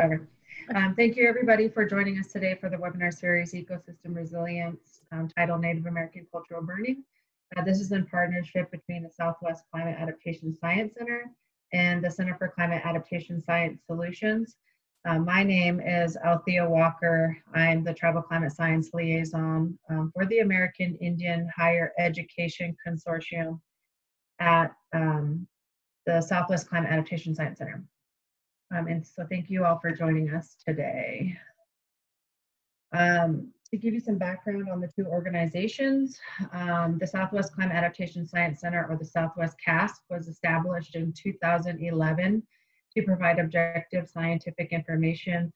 Okay. Thank you everybody for joining us today for the webinar series, Ecosystem Resilience, titled Native American Cultural Burning. This is in partnership between the Southwest Climate Adaptation Science Center and the Center for Climate Adaptation Science Solutions. My name is Althea Walker. I'm the Tribal Climate Science Liaison for the American Indian Higher Education Consortium at the Southwest Climate Adaptation Science Center. And so thank you all for joining us today. To give you some background on the two organizations, the Southwest Climate Adaptation Science Center, or the Southwest CASC, was established in 2011 to provide objective scientific information,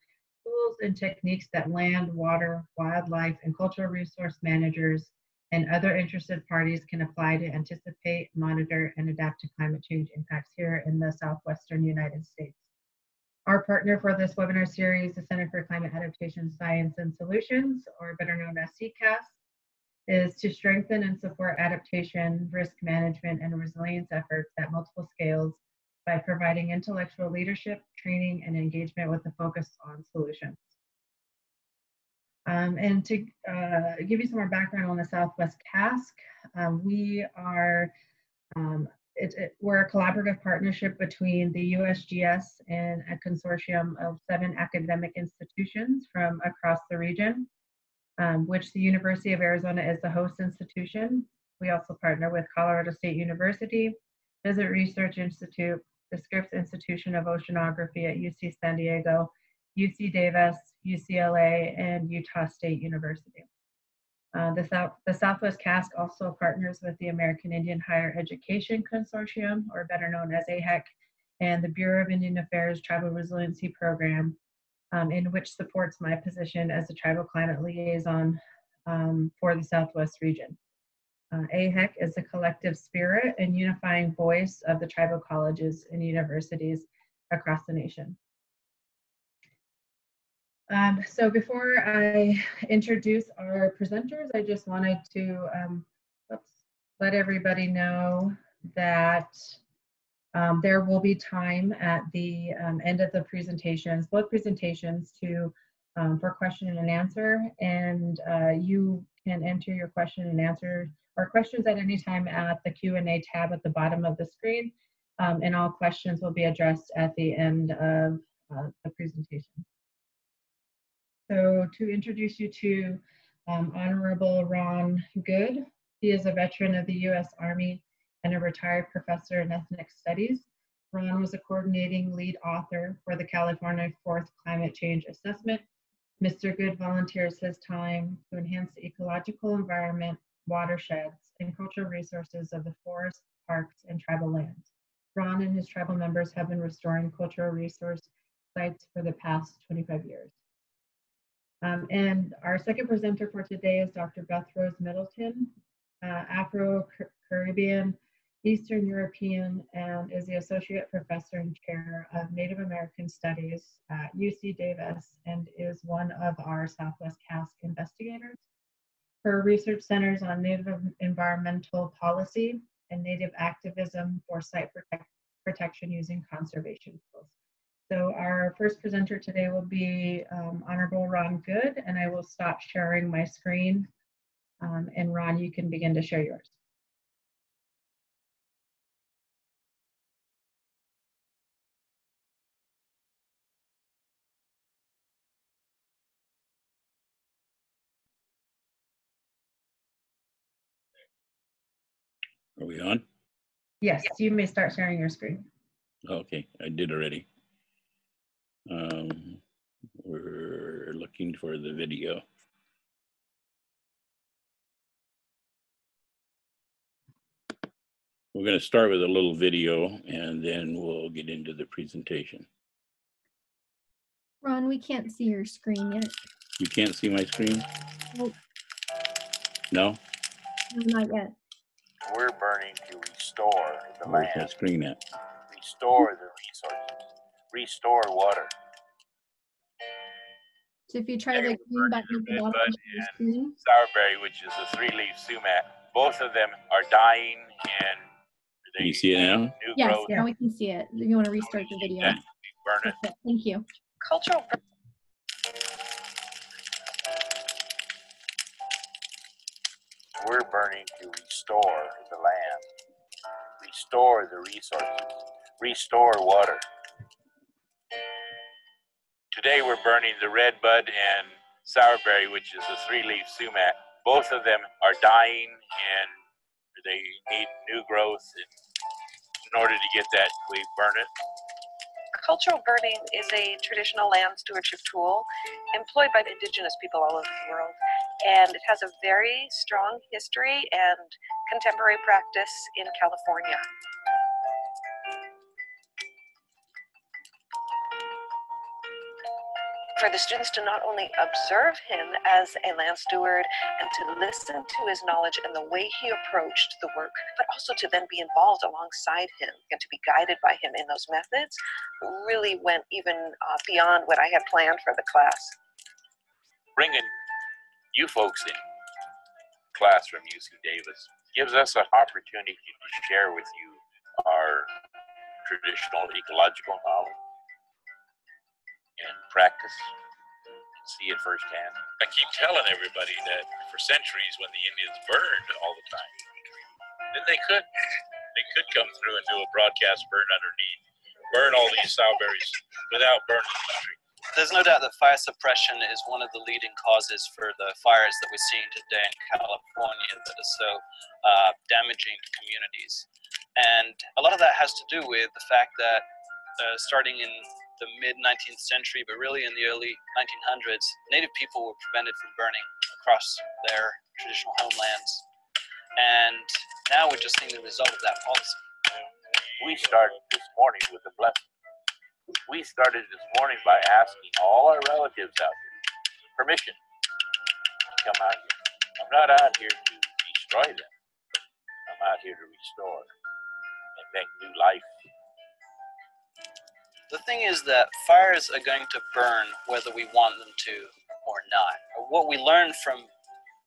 tools and techniques that land, water, wildlife, and cultural resource managers and other interested parties can apply to anticipate, monitor, and adapt to climate change impacts here in the southwestern United States. Our partner for this webinar series, the Center for Climate Adaptation Science and Solutions, or better known as CCAS, is to strengthen and support adaptation, risk management, and resilience efforts at multiple scales by providing intellectual leadership, training, and engagement with a focus on solutions. And to give you some more background on the Southwest CASC, we are we're a collaborative partnership between the USGS and a consortium of 7 academic institutions from across the region, which the University of Arizona is the host institution. We also partner with Colorado State University, Desert Research Institute, the Scripps Institution of Oceanography at UC San Diego, UC Davis, UCLA, and Utah State University. The Southwest CASC also partners with the American Indian Higher Education Consortium, or better known as AHEC, and the Bureau of Indian Affairs Tribal Resiliency Program, in which supports my position as the Tribal Climate Liaison for the Southwest region. AHEC is the collective spirit and unifying voice of the tribal colleges and universities across the nation. So before I introduce our presenters, I just wanted to let everybody know that there will be time at the end of the presentations, both presentations, to for question and answer, and you can enter your question and answer or questions at any time at the Q&A tab at the bottom of the screen, and all questions will be addressed at the end of the presentation. So to introduce you to Honorable Ron Goode. He is a veteran of the U.S. Army and a retired professor in ethnic studies. Ron was a coordinating lead author for the California Fourth Climate Change Assessment. Mr. Goode volunteers his time to enhance the ecological environment, watersheds, and cultural resources of the forests, parks, and tribal lands. Ron and his tribal members have been restoring cultural resource sites for the past 25 years. And our second presenter for today is Dr. Beth Rose Middleton, Afro-Caribbean, Eastern European, and is the Associate Professor and Chair of Native American Studies at UC Davis, and is one of our Southwest CASC investigators. Her research centers on Native environmental policy and Native activism for site protection using conservation tools. So our first presenter today will be Honorable Ron Goode, and I will stop sharing my screen. And Ron, you can begin to share yours. Are we on? Yes, you may start sharing your screen. Okay, I did already. We're looking for the video. We're going to start with a little video and then we'll get into the presentation. Ron, we can't see your screen yet. You can't see my screen? Nope. No? Not yet. We're burning to restore the land. Where's my screen at? Restore the resources. Restore water. So if you try the green button at the bottom of your screen, sourberry, which is a 3-leaf sumac, both of them are dying, and can you see it now? Yes, now we can see it. You want to restart the video? Burn it. Thank you. cultural. We're burning to restore the land, restore the resources, restore water. Today we're burning the redbud and sourberry, which is the three-leaf sumac. Both of them are dying and they need new growth. In order to get that, we burn it. Cultural burning is a traditional land stewardship tool employed by indigenous people all over the world. And it has a very strong history and contemporary practice in California. For the students to not only observe him as a land steward and to listen to his knowledge and the way he approached the work, but also to then be involved alongside him and to be guided by him in those methods, really went even beyond what I had planned for the class. Bringing you folks in class from UC Davis gives us an opportunity to share with you our traditional ecological knowledge and practice, and see it firsthand. I keep telling everybody that for centuries when the Indians burned all the time, then they could come through and do a broadcast burn underneath, burn all these sourberries without burning the country. There's no doubt that fire suppression is one of the leading causes for the fires that we're seeing today in California that are so damaging to communities. And a lot of that has to do with the fact that starting in the mid-19th century, but really in the early 1900s, Native people were prevented from burning across their traditional homelands. And now we're just seeing the result of that policy. We started this morning with a blessing. We started this morning by asking all our relatives out here permission to come out here. I'm not out here to destroy them. I'm out here to restore and make new life. The thing is that fires are going to burn whether we want them to or not. What we learn from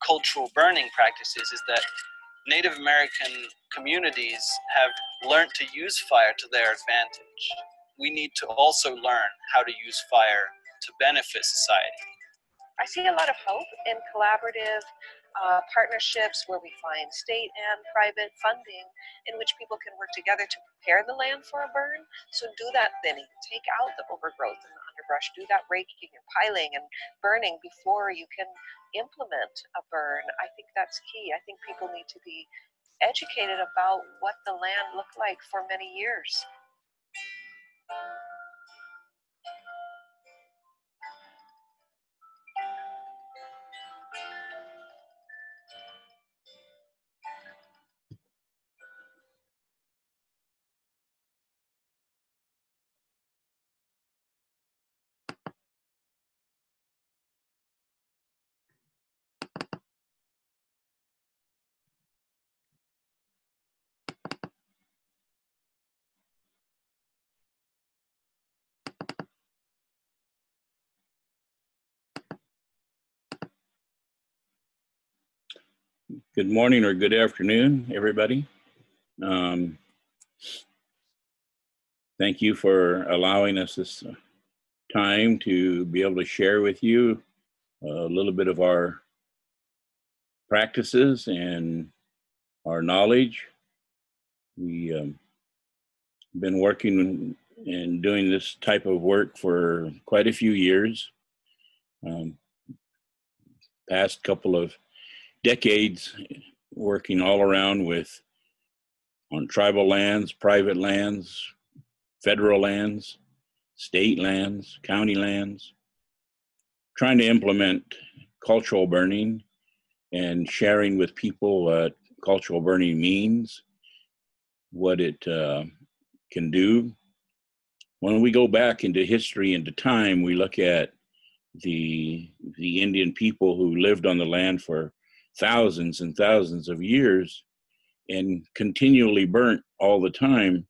cultural burning practices is that Native American communities have learned to use fire to their advantage. We need to also learn how to use fire to benefit society. I see a lot of hope in collaborative partnerships where we find state and private funding in which people can work together to prepare the land for a burn. So do that then, take out the overgrowth and the underbrush, do that raking and piling and burning before you can implement a burn. I think that's key. I think people need to be educated about what the land looked like for many years. Good morning or good afternoon, everybody. Thank you for allowing us this time to be able to share with you a little bit of our practices and our knowledge. We've been working and doing this type of work for quite a few years, past couple of decades, working all around on tribal lands, private lands, federal lands, state lands, county lands, trying to implement cultural burning and sharing with people what cultural burning means, what it can do. When we go back into history, into time, we look at the Indian people who lived on the land for thousands and thousands of years and continually burnt all the time.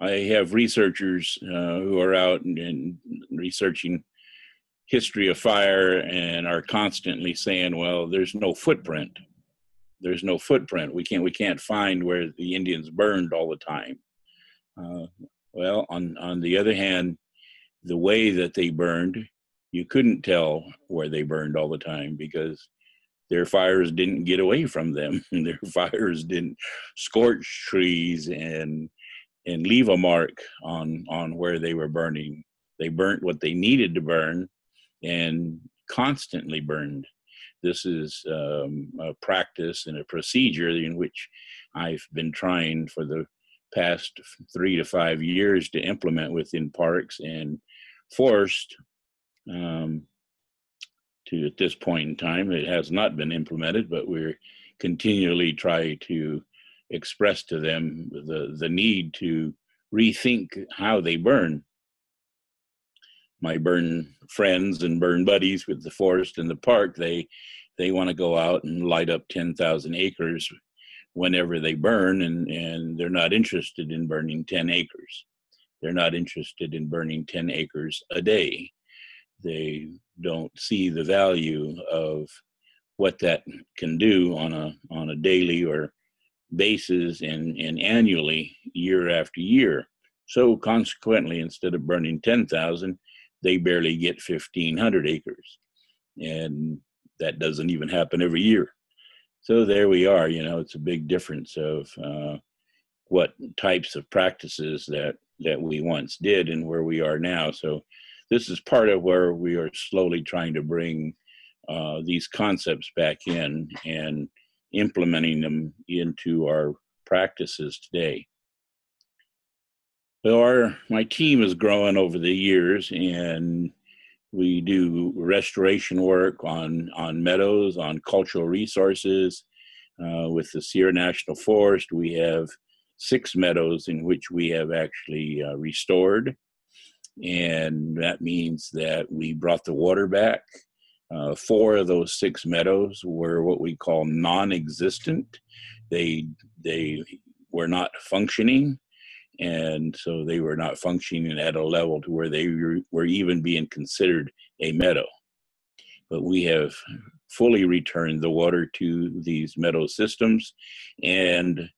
I have researchers who are out and researching history of fire and are constantly saying, well, there's no footprint. There's no footprint. We can't find where the Indians burned all the time. Well, on the other hand, the way that they burned, you couldn't tell where they burned all the time because their fires didn't get away from them. Their fires didn't scorch trees and leave a mark on where they were burning. They burnt what they needed to burn and constantly burned. This is a practice and a procedure in which I've been trying for the past 3 to 5 years to implement within parks and forest. To at this point in time, it has not been implemented, but we're continually trying to express to them the need to rethink how they burn. My burn friends and burn buddies with the forest and the park, they want to go out and light up 10,000 acres whenever they burn, and they're not interested in burning 10 acres. They're not interested in burning 10 acres a day. They don't see the value of what that can do on a daily or basis and annually, year after year. So consequently, instead of burning 10,000, they barely get 1,500 acres. And that doesn't even happen every year. So there we are, you know, it's a big difference of what types of practices that we once did and where we are now. So this is part of where we are slowly trying to bring these concepts back in and implementing them into our practices today. So my team is growing over the years, and we do restoration work on meadows, on cultural resources. With the Sierra National Forest, we have 6 meadows in which we have actually restored. And that means that we brought the water back. 4 of those 6 meadows were what we call non-existent. They were not functioning, and so they were not functioning at a level to where they were even being considered a meadow. But we have fully returned the water to these meadow systems and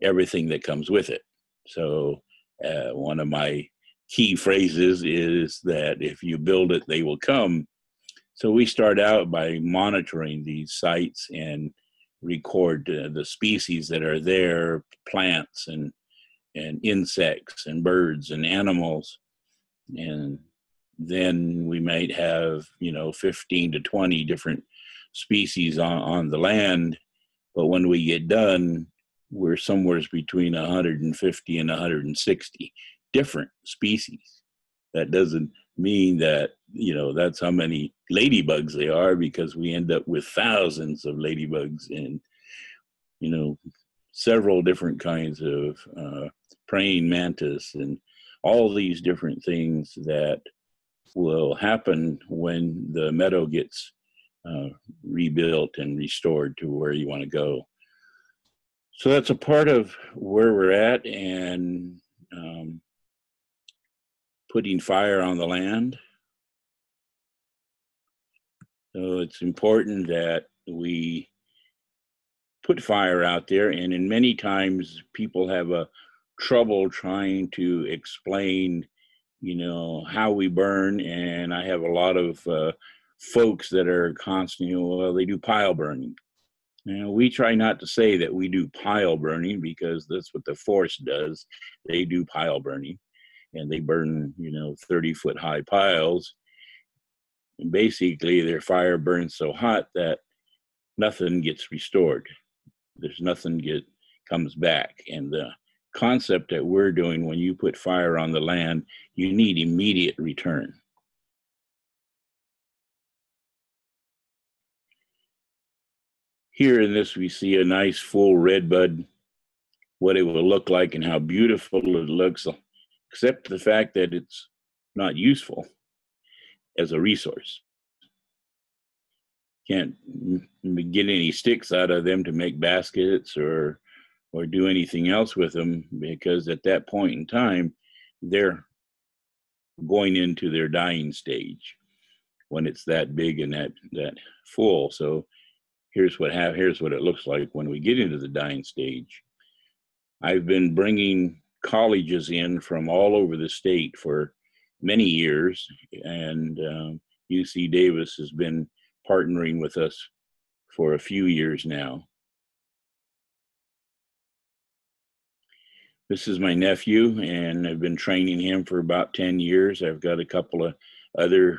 everything that comes with it. So one of my key phrases is that if you build it, they will come. So we start out by monitoring these sites and record the species that are there, plants and insects and birds and animals. And then we might have, you know, 15 to 20 different species on the land. But when we get done, we're somewhere between 150 and 160. Different species. That doesn't mean that, you know, that's how many ladybugs they are, because we end up with thousands of ladybugs and, you know, several different kinds of praying mantis and all these different things that will happen when the meadow gets rebuilt and restored to where you want to go. So that's a part of where we're at, and putting fire on the land. So it's important that we put fire out there, and in many times people have a trouble trying to explain, you know, how we burn. And I have a lot of folks that are constantly, well, they do pile burning. Now, we try not to say that we do pile burning, because that's what the forest does. They do pile burning. And they burn, you know, 30-foot high piles. And basically, their fire burns so hot that nothing gets restored. There's nothing comes back. And the concept that we're doing, when you put fire on the land, you need immediate return. Here in this, we see a nice full red bud, what it will look like and how beautiful it looks, except the fact that it's not useful as a resource. Can't get any sticks out of them to make baskets or do anything else with them, because at that point in time, they're going into their dying stage when it's that big and that full. So here's what it looks like when we get into the dying stage. I've been bringing colleges in from all over the state for many years, and UC Davis has been partnering with us for a few years now. This is my nephew, and I've been training him for about 10 years. I've got a couple of other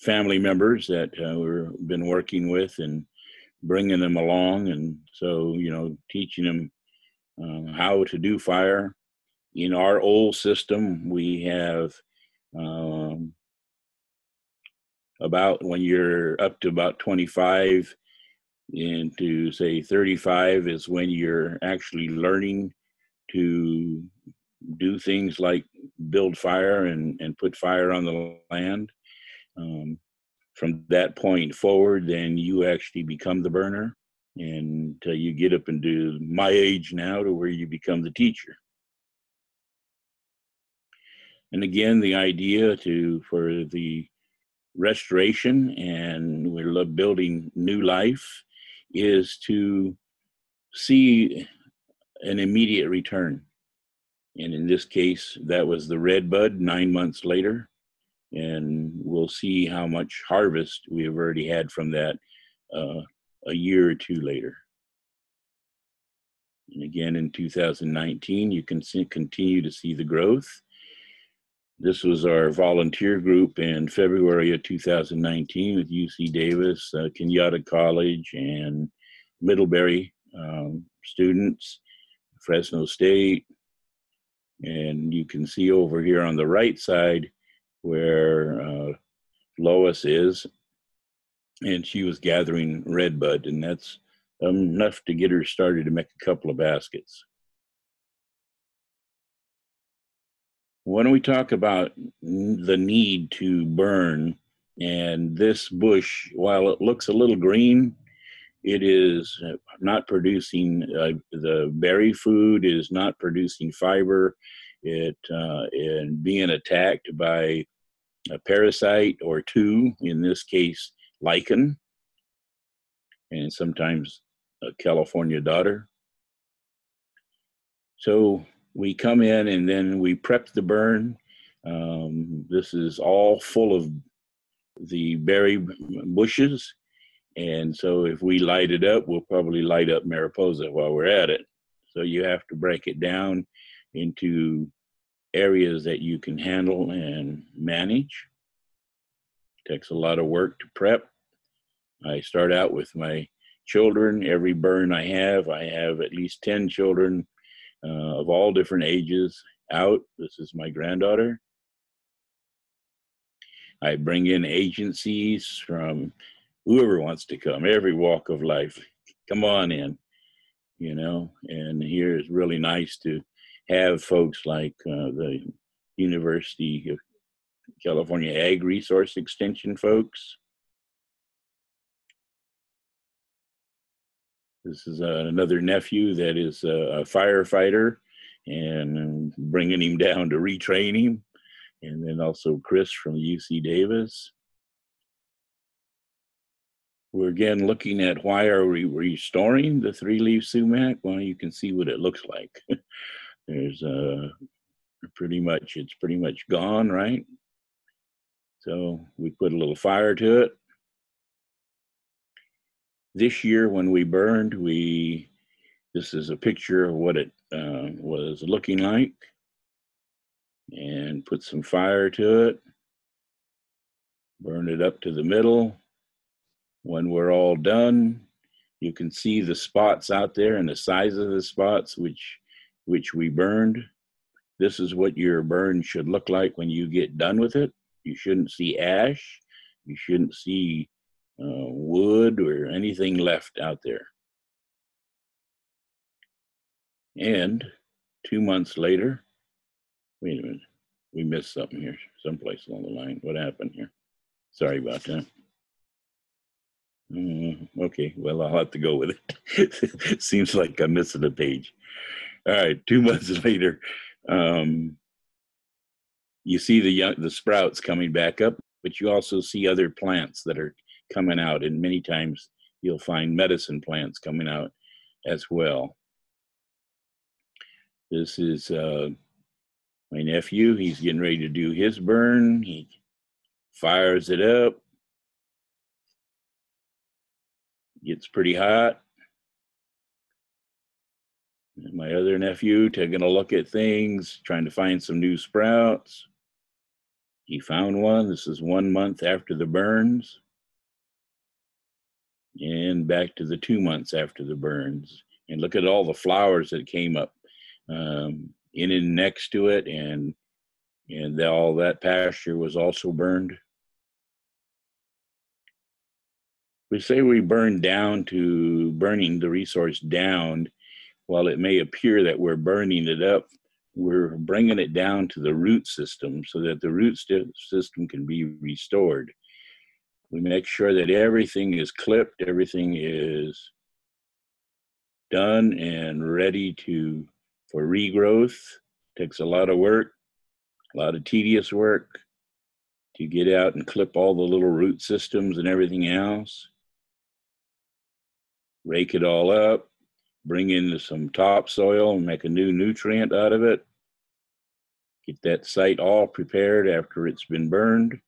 family members that we've been working with and bringing them along. And so, you know, teaching them how to do fire. In our old system, we have about, when you're up to about 25 and to say 35 is when you're actually learning to do things like build fire and put fire on the land. From that point forward, then you actually become the burner, and you get up and do my age now to where you become the teacher. And again, the idea for the restoration, and we're building new life, is to see an immediate return. And in this case, that was the red bud 9 months later. And we'll see how much harvest we have already had from that a year or two later. And again, in 2019, you can continue to see the growth. This was our volunteer group in February of 2019 with UC Davis, Kenyatta College, and Middlebury students, Fresno State. And you can see over here on the right side where Lois is, and she was gathering redbud, and that's enough to get her started to make a couple of baskets. Why don't we talk about the need to burn? And this bush, while it looks a little green, it is not producing the berry food, is not producing fiber. It is being attacked by a parasite or two, in this case, lichen, and sometimes a California dodder. So we come in and then we prep the burn. This is all full of the berry bushes. And so if we light it up, we'll probably light up Mariposa while we're at it. So you have to break it down into areas that you can handle and manage. Takes a lot of work to prep. I start out with my children. Every burn I have at least 10 children of all different ages out. This is my granddaughter. I bring in agencies from whoever wants to come, every walk of life. Come on in, you know, and here it's really nice to have folks like the University of California Ag Resource Extension folks. This is another nephew that is a firefighter, and bringing him down to retrain him. And then also Chris from UC Davis. We're again looking at why are we restoring the three-leaf sumac? Well, you can see what it looks like. There's it's pretty much gone, right? So we put a little fire to it. This year when we burned, this is a picture of what it was looking like, and put some fire to it, burned it up to the middle. When we're all done, you can see the spots out there and the size of the spots which we burned. This is what your burn should look like when you get done with it. You shouldn't see ash. You shouldn't see wood or anything left out there. And 2 months later, wait a minute, we missed something here, someplace along the line. What happened here? Sorry about that. Okay, well, I'll have to go with it. Seems like I'm missing a page. All right, 2 months later, you see the sprouts coming back up, but you also see other plants that are coming out, and many times you'll find medicine plants coming out as well. This is My nephew, he's getting ready to do his burn. He fires it up. Gets pretty hot. And my other nephew taking a look at things, trying to find some new sprouts. He found one. This is 1 month after the burns. And back to the 2 months after the burns. And look at all the flowers that came up in and next to it. And all that pasture was also burned. We say we burn down to burning the resource down. While it may appear that we're burning it up, we're bringing it down to the root system so that the root system can be restored. We make sure that everything is clipped, everything is done and ready for regrowth. Takes a lot of work, a lot of tedious work to get out and clip all the little root systems and everything else. Rake it all up, bring in some topsoil and make a new nutrient out of it. Get that site all prepared after it's been burned.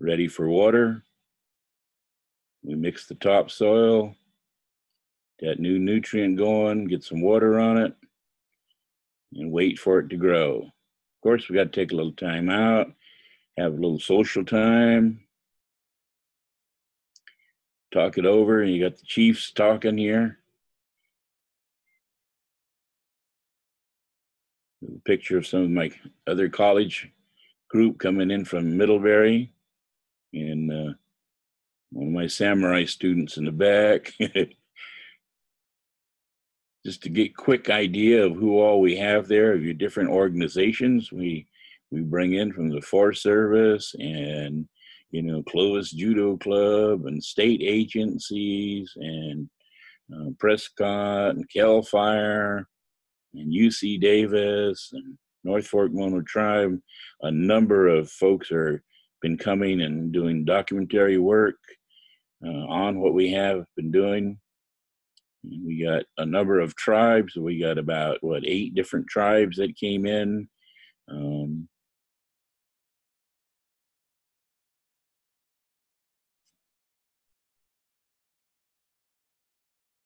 Ready for water. We mix the topsoil, that new nutrient going, get some water on it, and wait for it to grow. Of course, we got to take a little time out, have a little social time. Talk it over, and you got the chiefs talking here. A picture of some of my other college group coming in from Middlebury, and one of my samurai students in the back. Just to get a quick idea of who all we have there, of your different organizations we bring in from the Forest Service and Clovis Judo Club and state agencies and Prescott and Cal Fire and UC Davis and North Fork Mono Tribe. A number of folks are been coming and doing documentary work on what we have been doing. And we got a number of tribes. We got about, 8 different tribes that came in.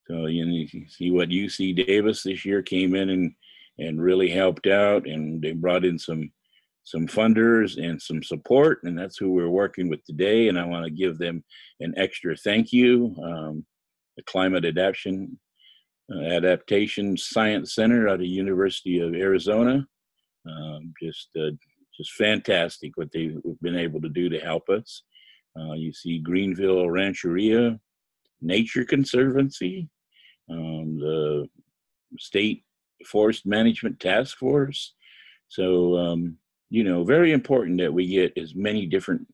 So you see what UC Davis this year came in and really helped out, and they brought in some funders and some support, and that's who we're working with today, and I want to give them an extra thank you. The Climate Adaptation Science Center out of University of Arizona, just fantastic what they've been able to do to help us. You see Greenville Rancheria, Nature Conservancy, the State Forest Management Task Force. So, very important that we get as many different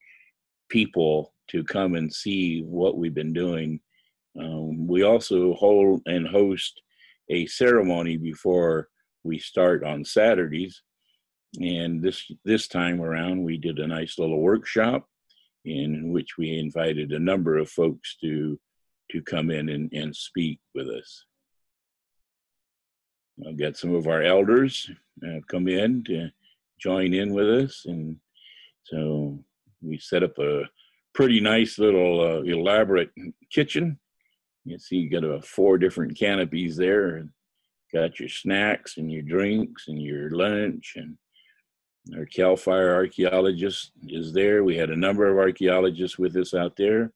people to come and see what we've been doing. We also hold and host a ceremony before we start on Saturdays. And this time around, we did a nice little workshop in which we invited a number of folks to come in and speak with us. I've got some of our elders come in to join in with us. And so we set up a pretty nice little elaborate kitchen. You see, you got 4 different canopies there. And got your snacks and your drinks and your lunch, and our Cal Fire archaeologist is there. We had a number of archaeologists with us out there.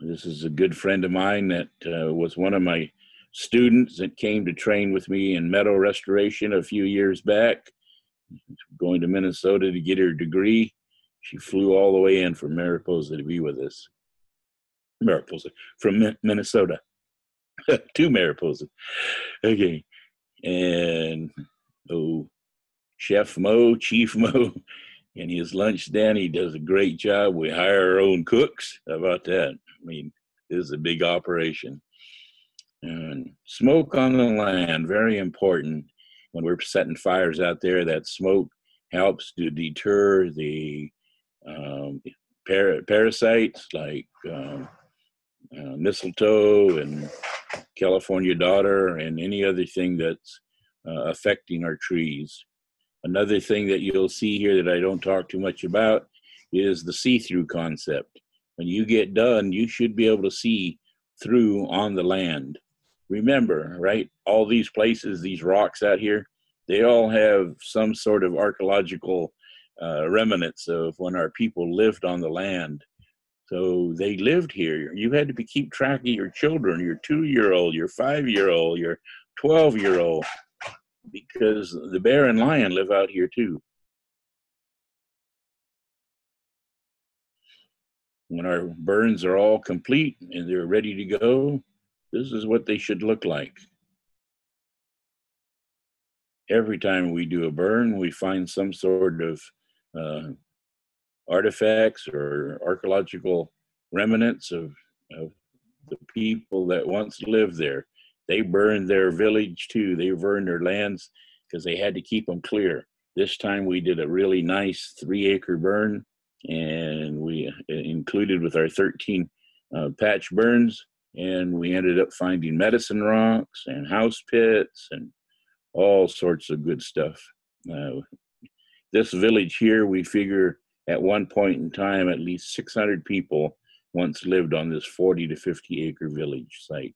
This is a good friend of mine that was one of my students that came to train with me in meadow restoration a few years back. Going to Minnesota to get her degree. She flew all the way in from Mariposa to be with us. Mariposa, from Minnesota to Mariposa. Okay. And Chef Mo, Chief Mo, and his lunch Danny does a great job. We hire our own cooks. How about that? I mean, this is a big operation. And smoke on the land, very important. When we're setting fires out there, that smoke helps to deter the parasites like mistletoe and California dodder, and any other thing that's affecting our trees. Another thing that you'll see here that I don't talk too much about is the see-through concept. When you get done, you should be able to see through on the land. Remember, right, all these places, these rocks out here, they all have some sort of archaeological remnants of when our people lived on the land. So they lived here. You had to keep track of your children, your 2-year-old, your 5-year-old, your 12-year-old, because the bear and lion live out here too. When our burns are all complete and they're ready to go, this is what they should look like. Every time we do a burn, we find some sort of artifacts or archaeological remnants of the people that once lived there. They burned their village too. They burned their lands because they had to keep them clear. This time we did a really nice 3-acre burn, and we included with our 13 patch burns, and we ended up finding medicine rocks and house pits and all sorts of good stuff. This village here, we figure at one point in time, at least 600 people once lived on this 40 to 50 acre village site.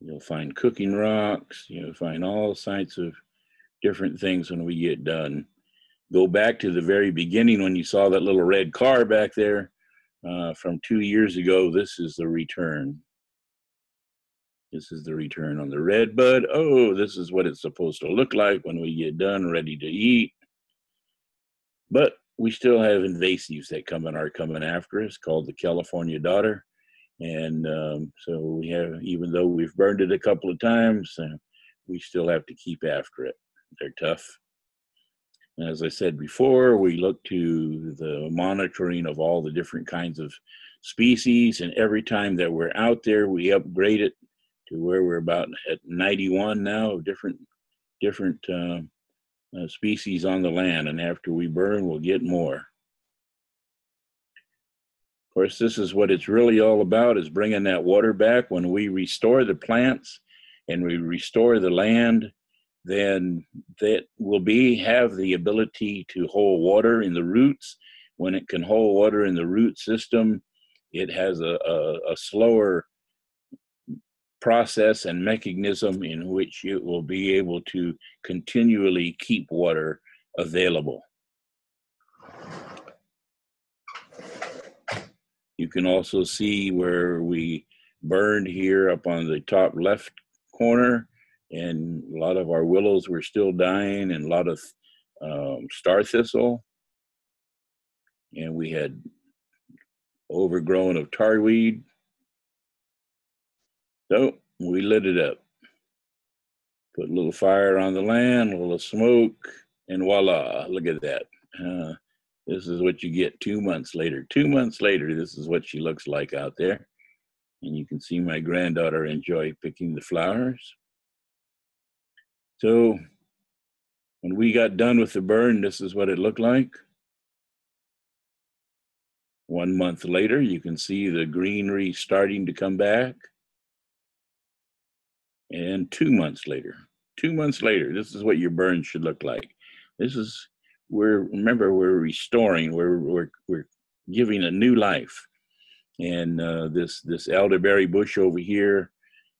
You'll find cooking rocks, you'll find all sorts of different things when we get done. Go back to the very beginning when you saw that little red car back there from 2 years ago. This is the return. This is the return on the red bud. Oh, this is what it's supposed to look like when we get done, ready to eat. But we still have invasives that come and are coming after us, called the California dodder. And so we have, even though we've burned it a couple of times, we still have to keep after it. They're tough. And as I said before, we look to the monitoring of all the different kinds of species, and every time that we're out there, we upgrade it to where we're about at 91 now of different species on the land. And after we burn, we'll get more. Of course, this is what it's really all about, is bringing that water back. When we restore the plants and we restore the land, then that will have the ability to hold water in the roots. When it can hold water in the root system, it has a slower process and mechanism in which it will be able to continually keep water available. You can also see where we burned here up on the top left corner, and a lot of our willows were still dying, and a lot of star thistle, and we had overgrown of tarweed. So we lit it up, put a little fire on the land, a little smoke, and voila, look at that. This is what you get 2 months later. 2 months later, this is what she looks like out there. And you can see my granddaughter enjoy picking the flowers. So when we got done with the burn, this is what it looked like. 1 month later, you can see the greenery starting to come back. And 2 months later, 2 months later, this is what your burn should look like. This is where, remember, we're restoring, we're giving a new life. And this elderberry bush over here,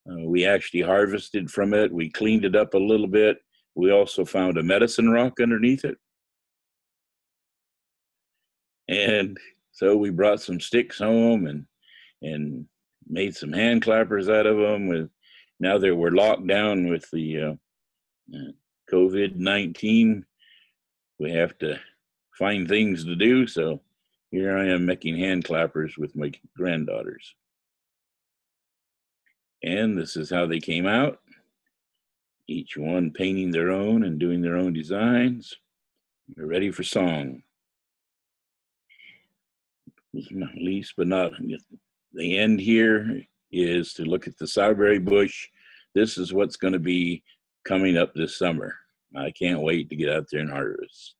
we actually harvested from it. We cleaned it up a little bit. We also found a medicine rock underneath it. And so we brought some sticks home and made some hand clappers out of them. Now that we're locked down with the COVID-19, we have to find things to do. So here I am making hand clappers with my granddaughters. And this is how they came out, each one painting their own and doing their own designs. They're ready for song. Not least, but not the end here is to look at the soughberry bush. This is what's going to be coming up this summer. I can't wait to get out there and harvest.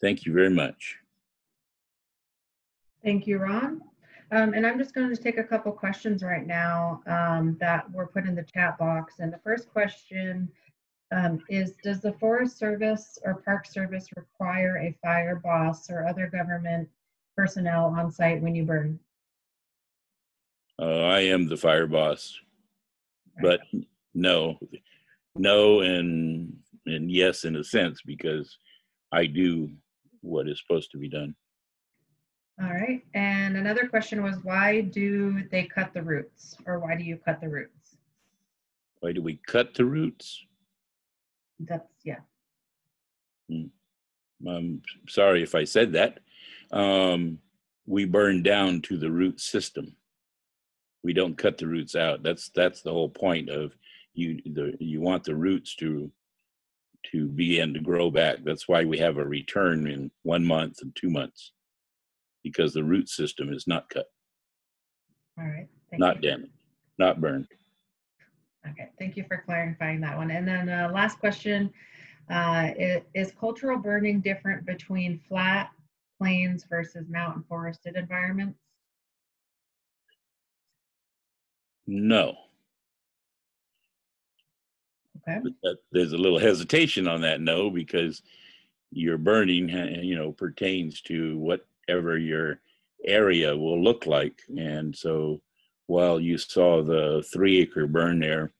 Thank you very much. Thank you, Ron. And I'm just going to take a couple questions right now that were put in the chat box. And the first question is, does the Forest Service or Park Service require a fire boss or other government personnel on site when you burn? I am the fire boss, but no, and yes, in a sense, because I do what is supposed to be done. All right. And another question was, why do they cut the roots, or why do you cut the roots? Why do we cut the roots? That's, yeah. I'm sorry if I said that. We burn down to the root system. We don't cut the roots out. That's the whole point of you want the roots to begin to grow back. That's why we have a return in 1 month and 2 months, because the root system is not cut. All right. Not damaged, not burned. Okay, thank you for clarifying that one. And then last question, is cultural burning different between flat plains versus mountain forested environments? No. Okay. There's a little hesitation on that no, because your burning, you know, pertains to whatever your area will look like. And so while you saw the 3-acre burn there,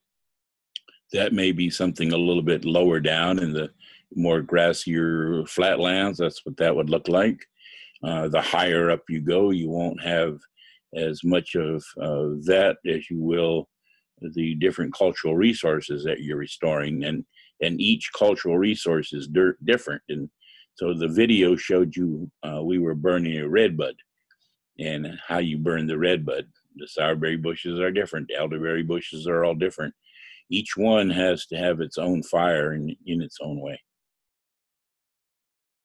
that may be something a little bit lower down in the more grassier flatlands. That's what that would look like. The higher up you go, you won't have as much of that as you will the different cultural resources that you're restoring, and each cultural resource is different. And so the video showed you we were burning a redbud, and how you burn the redbud. The sourberry bushes are different. The elderberry bushes are all different. Each one has to have its own fire in its own way.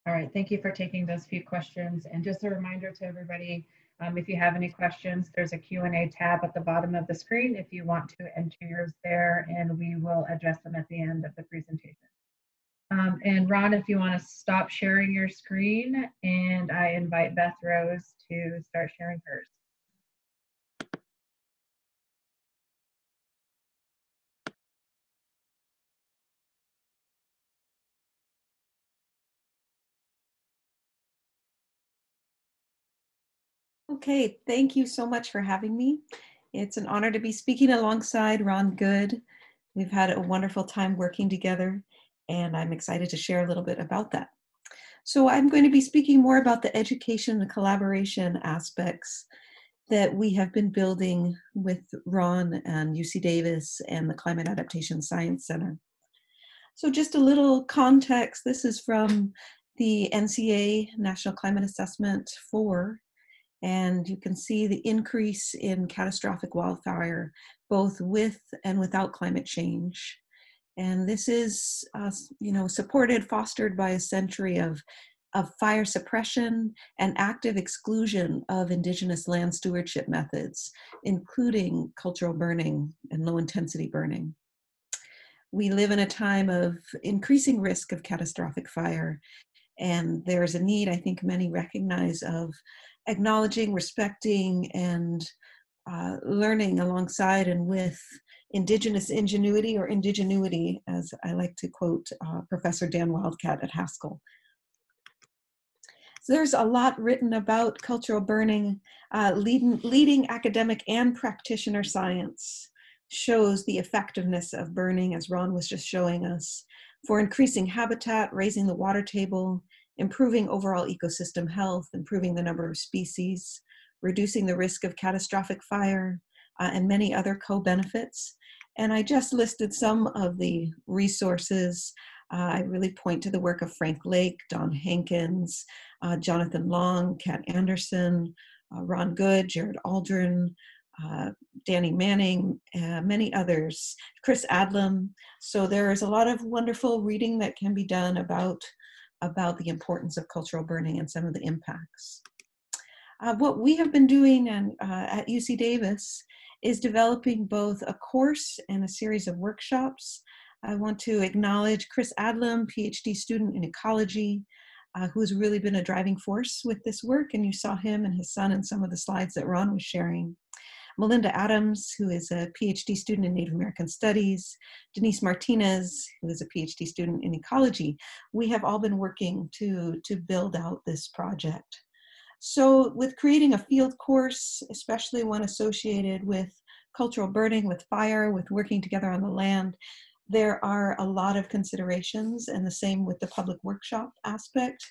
All right, thank you for taking those few questions. And just a reminder to everybody, if you have any questions, there's a Q&A tab at the bottom of the screen if you want to enter yours there, and we will address them at the end of the presentation. And Ron, if you want to stop sharing your screen, and I invite Beth Rose to start sharing hers. Okay, thank you so much for having me. It's an honor to be speaking alongside Ron Goode. We've had a wonderful time working together, and I'm excited to share a little bit about that. So I'm going to be speaking more about the education and collaboration aspects that we have been building with Ron and UC Davis and the Climate Adaptation Science Center. So just a little context, this is from the NCA National Climate Assessment 4. And you can see the increase in catastrophic wildfire, both with and without climate change. And this is, you know, supported, fostered by a century of fire suppression and active exclusion of indigenous land stewardship methods, including cultural burning and low intensity burning. We live in a time of increasing risk of catastrophic fire. And there's a need, I think many recognize, of acknowledging, respecting, and learning alongside and with indigenous ingenuity, or indigenuity, as I like to quote Professor Dan Wildcat at Haskell. So there's a lot written about cultural burning. Leading academic and practitioner science shows the effectiveness of burning, as Ron was just showing us, for increasing habitat, raising the water table, improving overall ecosystem health, improving the number of species, reducing the risk of catastrophic fire, and many other co-benefits. And I just listed some of the resources. I really point to the work of Frank Lake, Don Hankins, Jonathan Long, Kat Anderson, Ron Goode, Jared Aldrin, Danny Manning, many others, Chris Adlam. So there is a lot of wonderful reading that can be done about the importance of cultural burning and some of the impacts. What we have been doing at UC Davis is developing both a course and a series of workshops. I want to acknowledge Chris Adlam, PhD student in ecology, who's really been a driving force with this work, and you saw him and his son in some of the slides that Ron was sharing. Melinda Adams, who is a PhD student in Native American Studies, Denise Martinez, who is a PhD student in ecology. We have all been working to build out this project. So with creating a field course, especially one associated with cultural burning, with fire, with working together on the land, there are a lot of considerations, and the same with the public workshop aspect.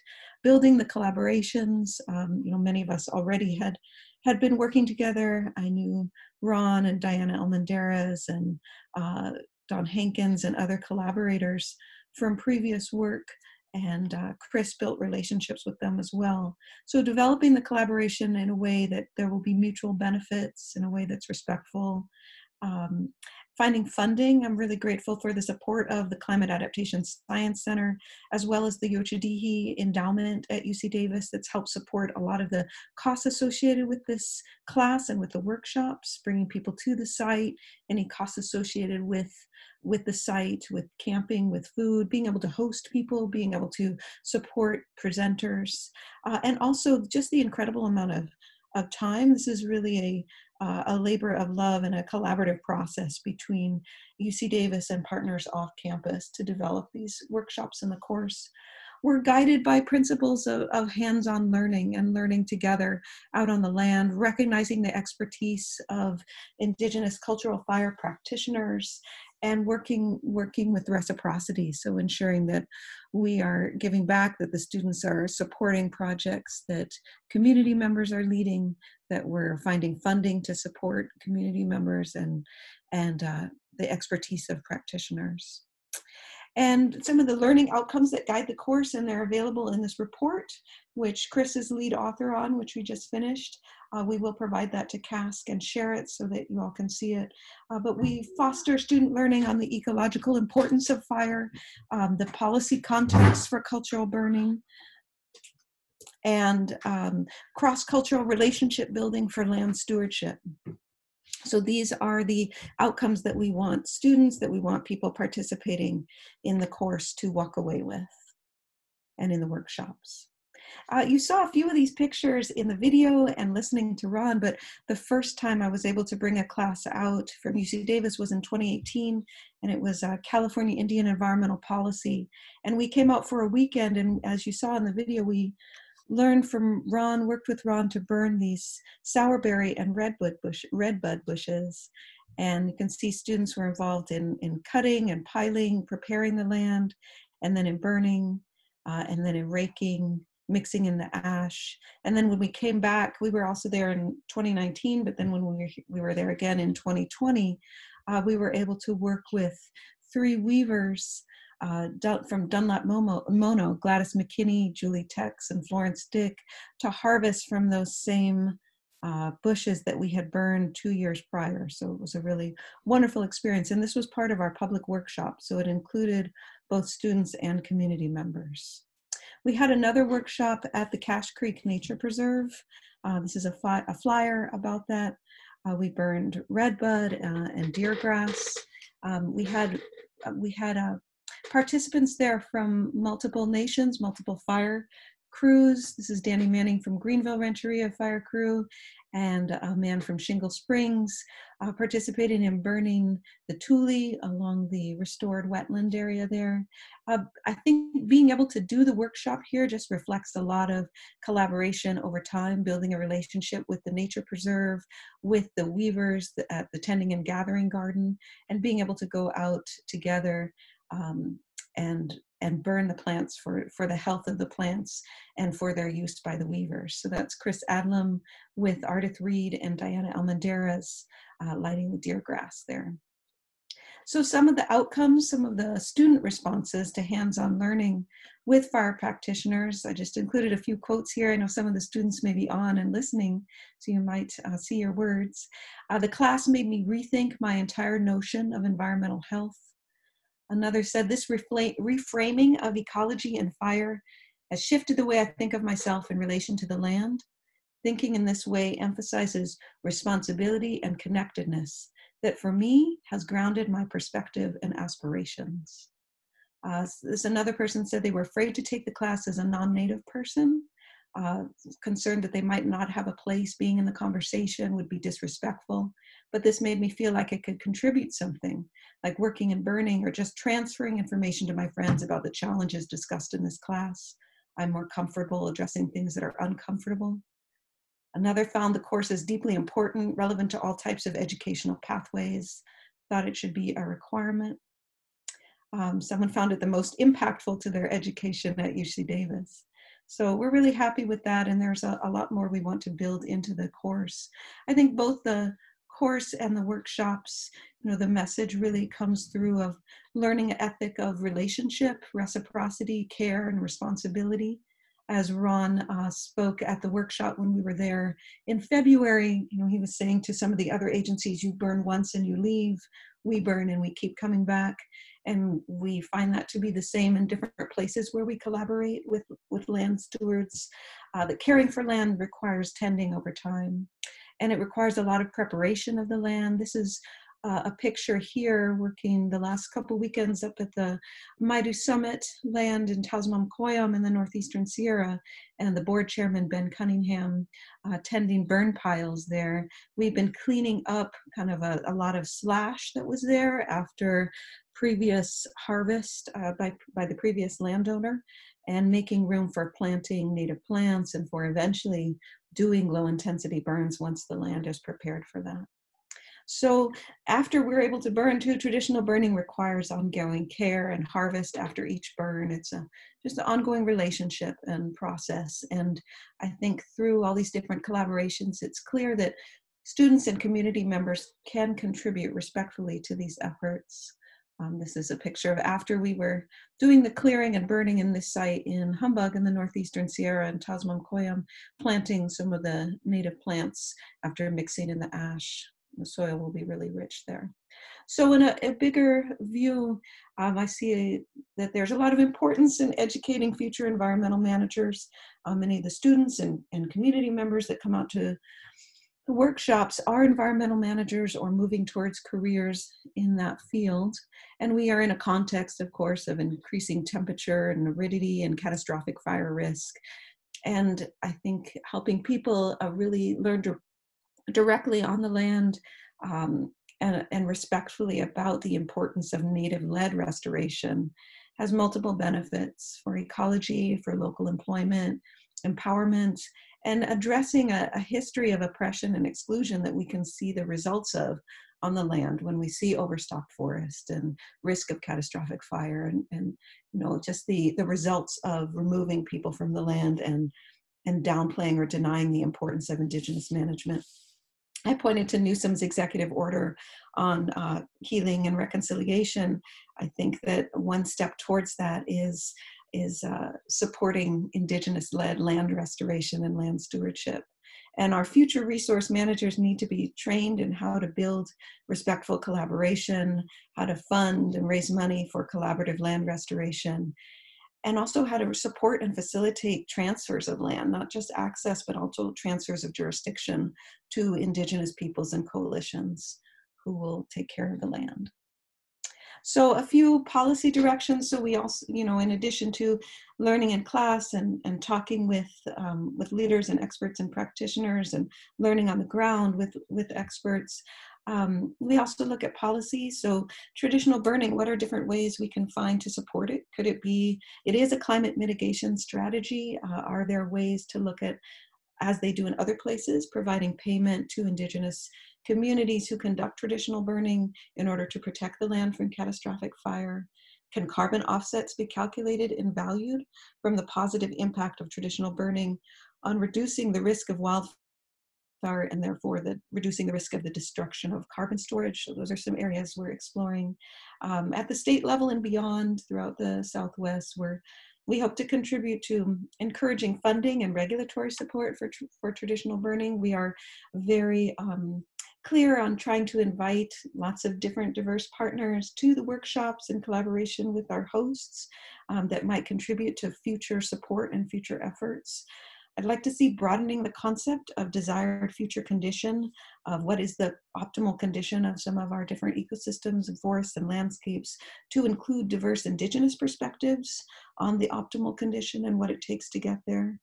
Building the collaborations, you know, many of us already had been working together. I knew Ron and Diana Almendariz and Don Hankins and other collaborators from previous work, and Chris built relationships with them as well. So developing the collaboration in a way that there will be mutual benefits, in a way that's respectful. Finding funding, I'm really grateful for the support of the Climate Adaptation Science Center, as well as the Yochadihi Endowment at UC Davis that's helped support a lot of the costs associated with this class and with the workshops, bringing people to the site, any costs associated with the site, with camping, with food, being able to host people, being able to support presenters, and also just the incredible amount of time. This is really a labor of love and a collaborative process between UC Davis and partners off campus to develop these workshops in the course. We're guided by principles of hands-on learning and learning together out on the land, recognizing the expertise of Indigenous cultural fire practitioners, and working with reciprocity, so ensuring that we are giving back, that the students are supporting projects that community members are leading, that we're finding funding to support community members and the expertise of practitioners. And some of the learning outcomes that guide the course, and they're available in this report, which Chris is lead author on, which we just finished. We will provide that to CASC and share it so that you all can see it. But we foster student learning on the ecological importance of fire, the policy context for cultural burning, and cross-cultural relationship building for land stewardship. So these are the outcomes that we want students, that we want people participating in the course to walk away with, and in the workshops. You saw a few of these pictures in the video and listening to Ron, but the first time I was able to bring a class out from UC Davis was in 2018, and it was California Indian Environmental Policy. And we came out for a weekend, and as you saw in the video, we learned from Ron, worked with Ron to burn these sourberry and redbud bushes. And you can see students were involved in cutting and piling, preparing the land, and then in burning, and then in raking, mixing in the ash. And then when we came back, we were also there in 2019, but then when we were there again in 2020, we were able to work with three weavers from Dunlap Mono, Gladys McKinney, Julie Tex, and Florence Dick, to harvest from those same bushes that we had burned 2 years prior. So it was a really wonderful experience. And this was part of our public workshop, so it included both students and community members. We had another workshop at the Cache Creek Nature Preserve. This is a flyer about that. We burned redbud and deer grass. We had participants there from multiple nations, multiple fire crews. This is Danny Manning from Greenville Rancheria Fire Crew, and a man from Shingle Springs, participated in burning the tule along the restored wetland area there. I think being able to do the workshop here just reflects a lot of collaboration over time, building a relationship with the nature preserve, with the weavers at the tending and gathering garden, and being able to go out together and burn the plants for the health of the plants and for their use by the weavers. So that's Chris Adlam with Ardith Reed and Diana Almendariz lighting the deer grass there. So some of the outcomes, some of the student responses to hands-on learning with fire practitioners. I just included a few quotes here. I know some of the students may be on and listening, so you might see your words. The class made me rethink my entire notion of environmental health. Another said, this reframing of ecology and fire has shifted the way I think of myself in relation to the land. Thinking in this way emphasizes responsibility and connectedness that for me has grounded my perspective and aspirations. This another person said they were afraid to take the class as a non-native person, concerned that they might not have a place, being in the conversation would be disrespectful. But this made me feel like I could contribute something, like working and burning or just transferring information to my friends about the challenges discussed in this class. I'm more comfortable addressing things that are uncomfortable. Another found the course is deeply important, relevant to all types of educational pathways, thought it should be a requirement. Someone found it the most impactful to their education at UC Davis. So we're really happy with that, and there's a lot more we want to build into the course. I think both the course and the workshops, you know, the message really comes through of learning an ethic of relationship, reciprocity, care, and responsibility. As Ron spoke at the workshop when we were there in February, you know, he was saying to some of the other agencies, you burn once and you leave, we burn and we keep coming back. And we find that to be the same in different places where we collaborate with land stewards. That caring for land requires tending over time. And it requires a lot of preparation of the land. This is a picture here working the last couple weekends up at the Maidu Summit land in Tásmam Koyóm in the Northeastern Sierra, and the board chairman, Ben Cunningham, tending burn piles there. We've been cleaning up kind of a lot of slash that was there after previous harvest by the previous landowner, and making room for planting native plants and for eventually doing low intensity burns once the land is prepared for that. So after we're able to burn too, traditional burning requires ongoing care and harvest after each burn. It's just an ongoing relationship and process. And I think through all these different collaborations, it's clear that students and community members can contribute respectfully to these efforts. This is a picture of after we were doing the clearing and burning in this site in Humbug in the Northeastern Sierra and Tásmam Koyóm, planting some of the native plants after mixing in the ash. The soil will be really rich there. So in a bigger view, I see that there's a lot of importance in educating future environmental managers. Many of the students and community members that come out to the workshops are environmental managers or moving towards careers in that field. And we are in a context, of course, of increasing temperature and aridity and catastrophic fire risk. And I think helping people really learn to directly on the land and respectfully about the importance of native-led restoration has multiple benefits for ecology, for local employment, empowerment, and addressing a history of oppression and exclusion that we can see the results of on the land when we see overstocked forest and risk of catastrophic fire and you know, just the results of removing people from the land and downplaying or denying the importance of indigenous management. I pointed to Newsom's executive order on healing and reconciliation. I think that one step towards that is supporting indigenous-led land restoration and land stewardship. And our future resource managers need to be trained in how to build respectful collaboration, how to fund and raise money for collaborative land restoration, and also how to support and facilitate transfers of land, not just access, but also transfers of jurisdiction to indigenous peoples and coalitions who will take care of the land. So a few policy directions. So we also, you know, in addition to learning in class and talking with leaders and experts and practitioners and learning on the ground with experts, we also look at policy. So traditional burning, what are different ways we can find to support it? Could it be, it is a climate mitigation strategy. Are there ways to look at, as they do in other places, providing payment to indigenous communities who conduct traditional burning in order to protect the land from catastrophic fire? Can carbon offsets be calculated and valued from the positive impact of traditional burning on reducing the risk of wildfire and therefore reducing the risk of the destruction of carbon storage? So those are some areas we're exploring. At the state level and beyond throughout the Southwest, we hope to contribute to encouraging funding and regulatory support for traditional burning. We are very clear on trying to invite lots of different diverse partners to the workshops in collaboration with our hosts that might contribute to future support and future efforts. I'd like to see broadening the concept of desired future condition, of what is the optimal condition of some of our different ecosystems and forests and landscapes, to include diverse indigenous perspectives on the optimal condition and what it takes to get there.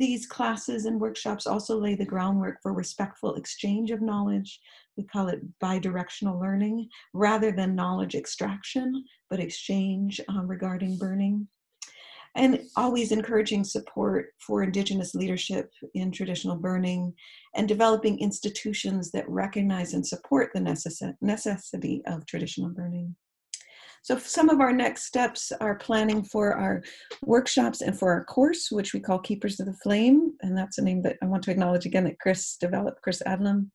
These classes and workshops also lay the groundwork for respectful exchange of knowledge. We call it bi-directional learning, rather than knowledge extraction, but exchange regarding burning. And always encouraging support for Indigenous leadership in traditional burning, and developing institutions that recognize and support the necessity of traditional burning. So some of our next steps are planning for our workshops and for our course, which we call Keepers of the Flame. And that's a name that I want to acknowledge again that Chris developed, Chris Adlam,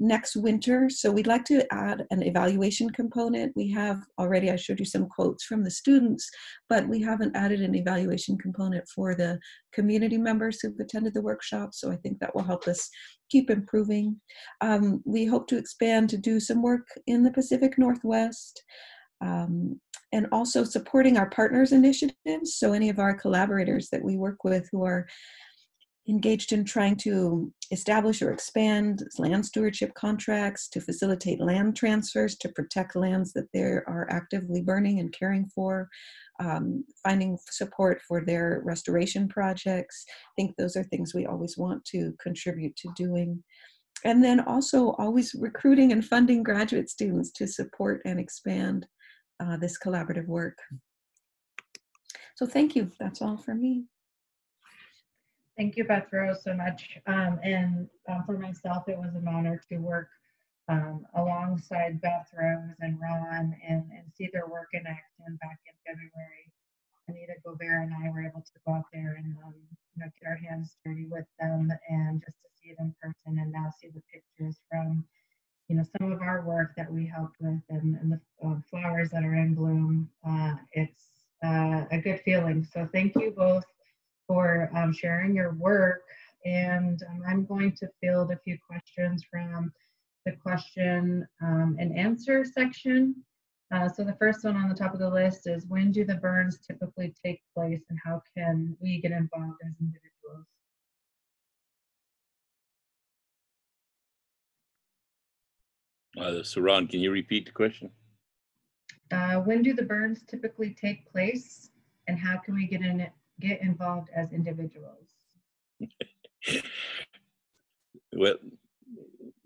next winter. So we'd like to add an evaluation component. We have already, I showed you some quotes from the students, but we haven't added an evaluation component for the community members who've attended the workshop. So I think that will help us keep improving. We hope to expand to do some work in the Pacific Northwest. And also supporting our partners initiatives. So any of our collaborators that we work with who are engaged in trying to establish or expand land stewardship contracts to facilitate land transfers, to protect lands that they are actively burning and caring for, finding support for their restoration projects. I think those are things we always want to contribute to doing. And then also always recruiting and funding graduate students to support and expand this collaborative work. So thank you, that's all for me. Thank you, Beth Rose, so much. For myself, it was an honor to work alongside Beth Rose and Ron and see their work in action back in February. Anita Gobert and I were able to go out there and get our hands dirty with them, and just to see it in person, and now see the pictures from some of our work that we helped with, and the flowers that are in bloom. It's a good feeling. So thank you both for sharing your work. And I'm going to field a few questions from the question and answer section. So the first one on the top of the list is, when do the burns typically take place, and how can we get involved as individuals? So Ron, can you repeat the question? When do the burns typically take place, and how can we get involved as individuals? Well,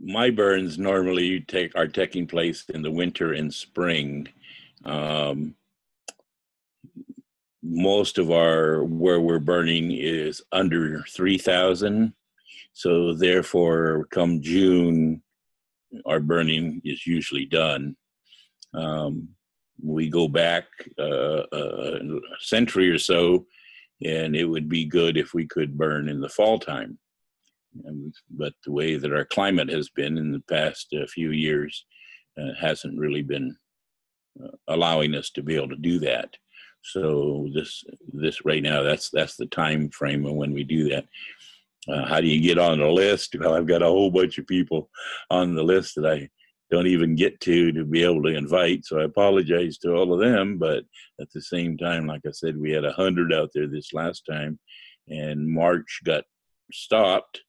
my burns normally are taking place in the winter and spring. Most of where we're burning is under 3,000. So therefore, come June, our burning is usually done. We go back a century or so, and it would be good if we could burn in the fall time. But the way that our climate has been in the past few years hasn't really been allowing us to be able to do that. So this right now, that's the time frame of when we do that. How do you get on the list? Well, I've got a whole bunch of people on the list that I don't even get to be able to invite, so I apologize to all of them. But at the same time, like I said, we had 100 out there this last time, and March got stopped,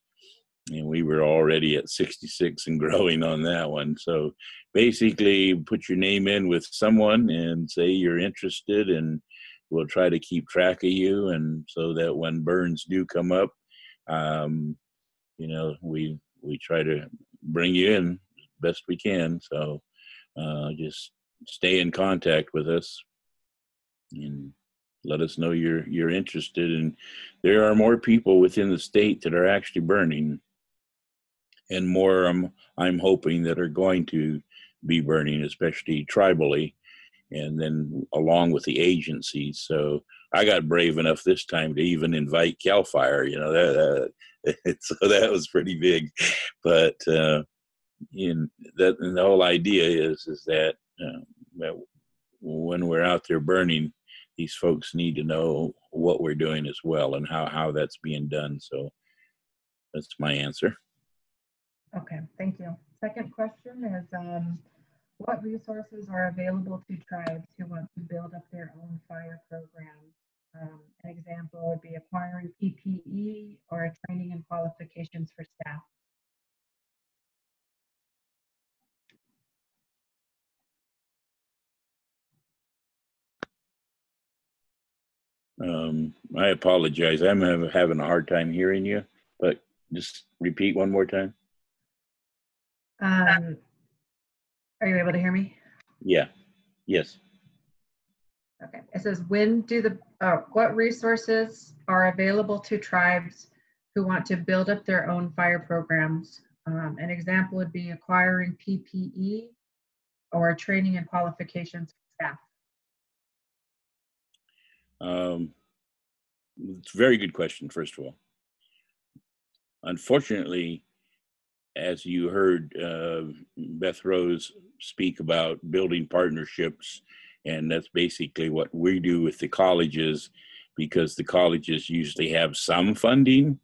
and we were already at 66 and growing on that one. So basically, put your name in with someone and say you're interested, and we'll try to keep track of you, and so that when burns do come up, we try to bring you in as best we can. So just stay in contact with us and let us know you're interested. And there are more people within the state that are actually burning, and more I'm hoping that are going to be burning, especially tribally, and then along with the agencies. So I got brave enough this time to even invite Cal Fire, so that was pretty big. But the whole idea is that when we're out there burning, these folks need to know what we're doing as well, and how that's being done. So that's my answer. Okay, thank you. Second question is, what resources are available to tribes who want to build up their own fire programs? An example would be acquiring PPE I apologize. I'm having a hard time hearing you, but just repeat one more time. Are you able to hear me? Yeah. Yes. Okay. It says, when do the, what resources are available to tribes who want to build up their own fire programs? An example would be acquiring PPE or training and qualifications for staff. It's a very good question, first of all. Unfortunately, as you heard Beth Rose speak about building partnerships, and that's basically what we do with the colleges, because the colleges usually have some funding.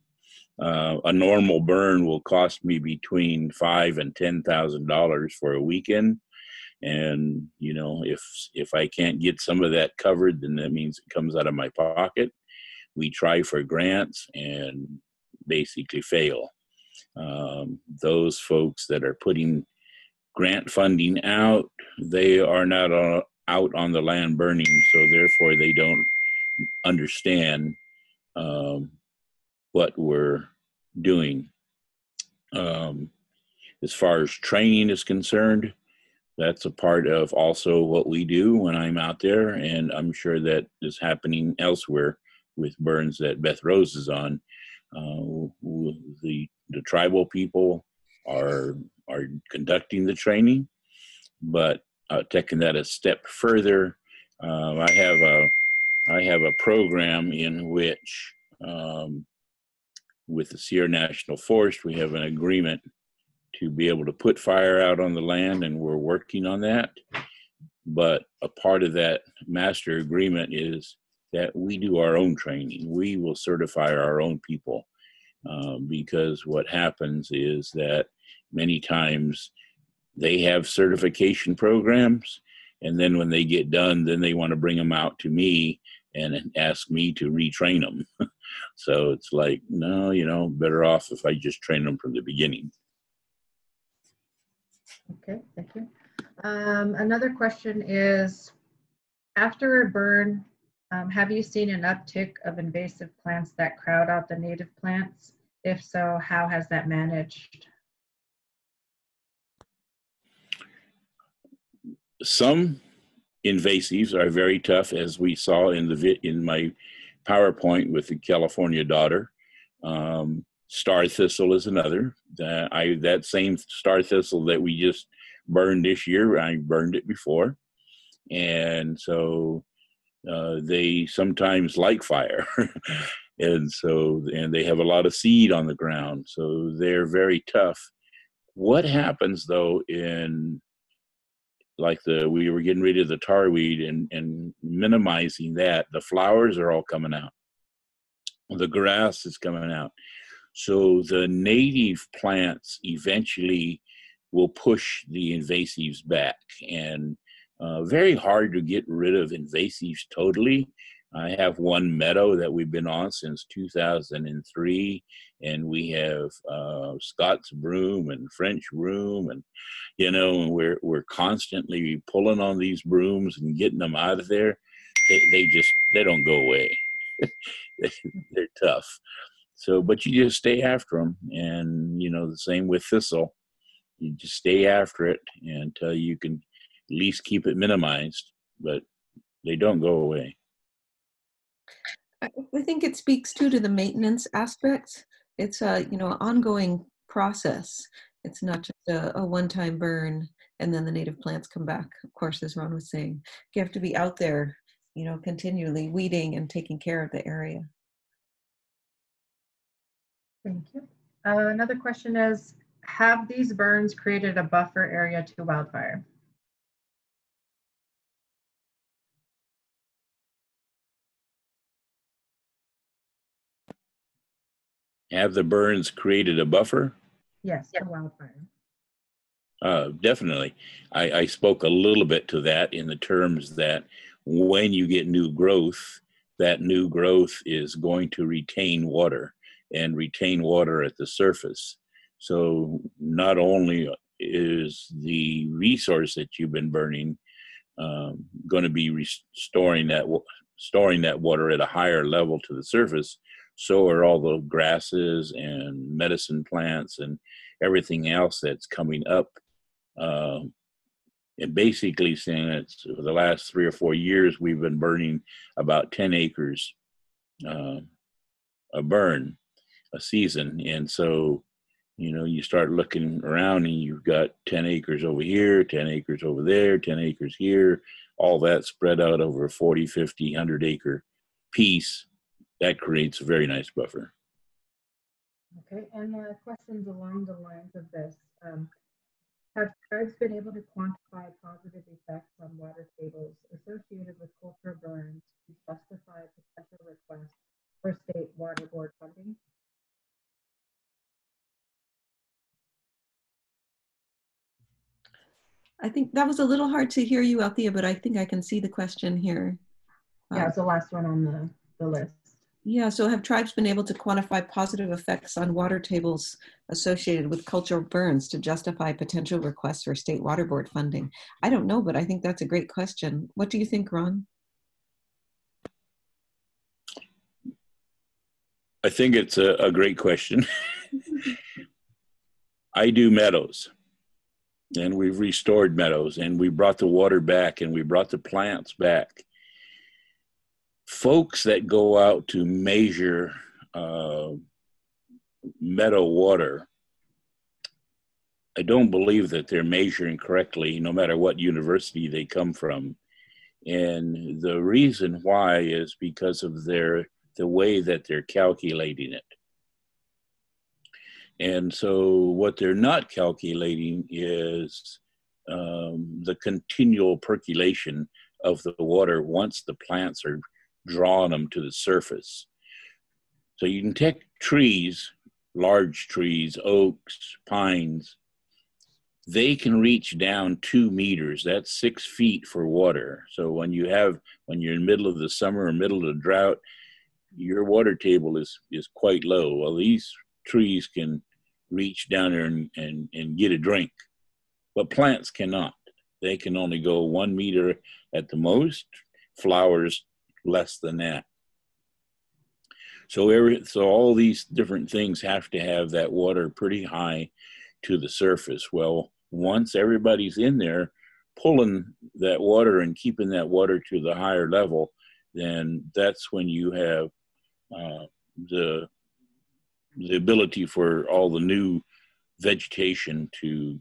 A normal burn will cost me between $5,000 and $10,000 for a weekend. And, you know, if I can't get some of that covered, then that means it comes out of my pocket. We try for grants and basically fail. Those folks that are putting grant funding out, they are not out on the land burning, so therefore they don't understand what we're doing. As far as training is concerned, that's a part of also what we do when I'm out there, and I'm sure that is happening elsewhere with burns that Beth Rose is on. The tribal people are conducting the training, but taking that a step further, I have a program in which with the Sierra National Forest, we have an agreement to be able to put fire out on the land, and we're working on that. But a part of that master agreement is that we do our own training. We will certify our own people because what happens is that many times they have certification programs, and then when they get done, then they want to bring them out to me and ask me to retrain them. So it's like, no, you know, better off if I just train them from the beginning. Okay, thank you. Another question is, after a burn, have you seen an uptick of invasive plants that crowd out the native plants? If so, how has that managed? Some invasives are very tough, as we saw in my PowerPoint with the California daughter. Star thistle is another. That same star thistle that we just burned this year, I burned it before. And so they sometimes like fire. and they have a lot of seed on the ground. So they're very tough. What happens though in, like we were getting rid of the tarweed and minimizing that, the flowers are all coming out. The grass is coming out. So the native plants eventually will push the invasives back, and very hard to get rid of invasives totally. I have one meadow that we've been on since 2003, and we have Scots broom and French broom, and you know, we're constantly pulling on these brooms and getting them out of there. They don't go away. They're tough. So, but you just stay after them, and you know, the same with thistle. You just stay after it until you can at least keep it minimized, but they don't go away. I think it speaks too to the maintenance aspects. It's a, you know, an ongoing process. It's not just a one-time burn and then the native plants come back. Of course, as Ron was saying, you have to be out there, you know, continually weeding and taking care of the area. Thank you. Another question is, have these burns created a buffer area to wildfire? Have the burns created a buffer? Yes, to wildfire. Definitely. I spoke a little bit to that in the terms that when you get new growth, that new growth is going to retain water, and retain water at the surface. So not only is the resource that you've been burning going to be restoring that storing that water at a higher level to the surface, so are all the grasses and medicine plants and everything else that's coming up. And basically, since the last 3 or 4 years, we've been burning about 10 acres a season. And so, you know, you start looking around and you've got 10 acres over here, 10 acres over there, 10 acres here, all that spread out over a 40, 50, 100 acre piece. That creates a very nice buffer. Okay, and questions along the lines of this. Have tribes been able to quantify positive effects on water tables associated with cultural burns to justify the special request for state water board funding? I think that was a little hard to hear you, Althea, but I think I can see the question here. Yeah, it's the last one on the list. Yeah, so have tribes been able to quantify positive effects on water tables associated with cultural burns to justify potential requests for state water board funding? I don't know, but I think that's a great question. What do you think, Ron? I think it's a great question. I do meadows, and we've restored meadows, and we brought the water back, and we brought the plants back. Folks that go out to measure meadow water, I don't believe that they're measuring correctly, no matter what university they come from. And the reason why is because of the way that they're calculating it. And so what they're not calculating is the continual percolation of the water once the plants are drawing them to the surface. So you can take trees, large trees, oaks, pines, they can reach down 2 meters. That's 6 feet for water. So when you're in the middle of the summer or middle of the drought, your water table is quite low. Well, these trees can reach down there and get a drink, but plants cannot. They can only go 1 meter at the most, flowers less than that. So all these different things have to have that water pretty high to the surface. Well, once everybody's in there pulling that water and keeping that water to the higher level, then that's when you have the ability for all the new vegetation to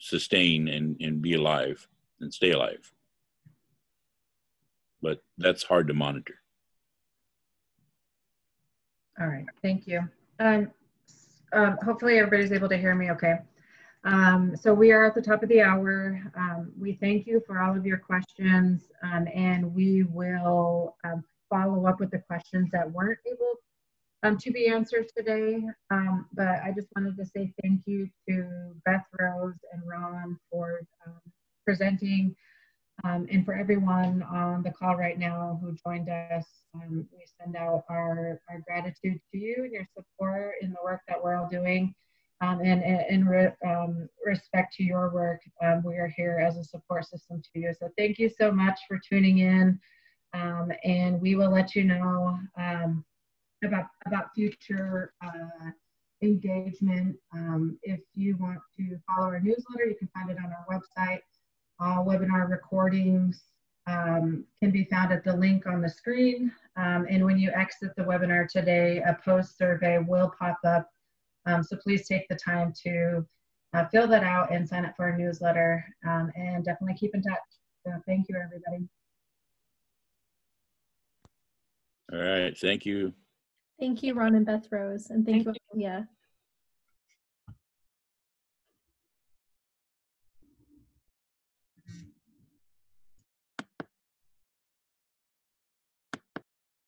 sustain and be alive and stay alive. But that's hard to monitor. All right, thank you. Hopefully everybody's able to hear me okay. So we are at the top of the hour. We thank you for all of your questions, and we will follow up with the questions that weren't able to be answered today. But I just wanted to say thank you to Beth Rose and Ron for presenting. And for everyone on the call right now who joined us, we send out our gratitude to you and your support in the work that we're all doing. And in respect to your work, we are here as a support system to you. So thank you so much for tuning in. And we will let you know about future engagement. If you want to follow our newsletter, you can find it on our website. All webinar recordings can be found at the link on the screen. And when you exit the webinar today, a post survey will pop up. So please take the time to fill that out and sign up for our newsletter, and definitely keep in touch. So thank you, everybody. All right, thank you. Thank you, Ron and Beth Rose, and thank you, Althea.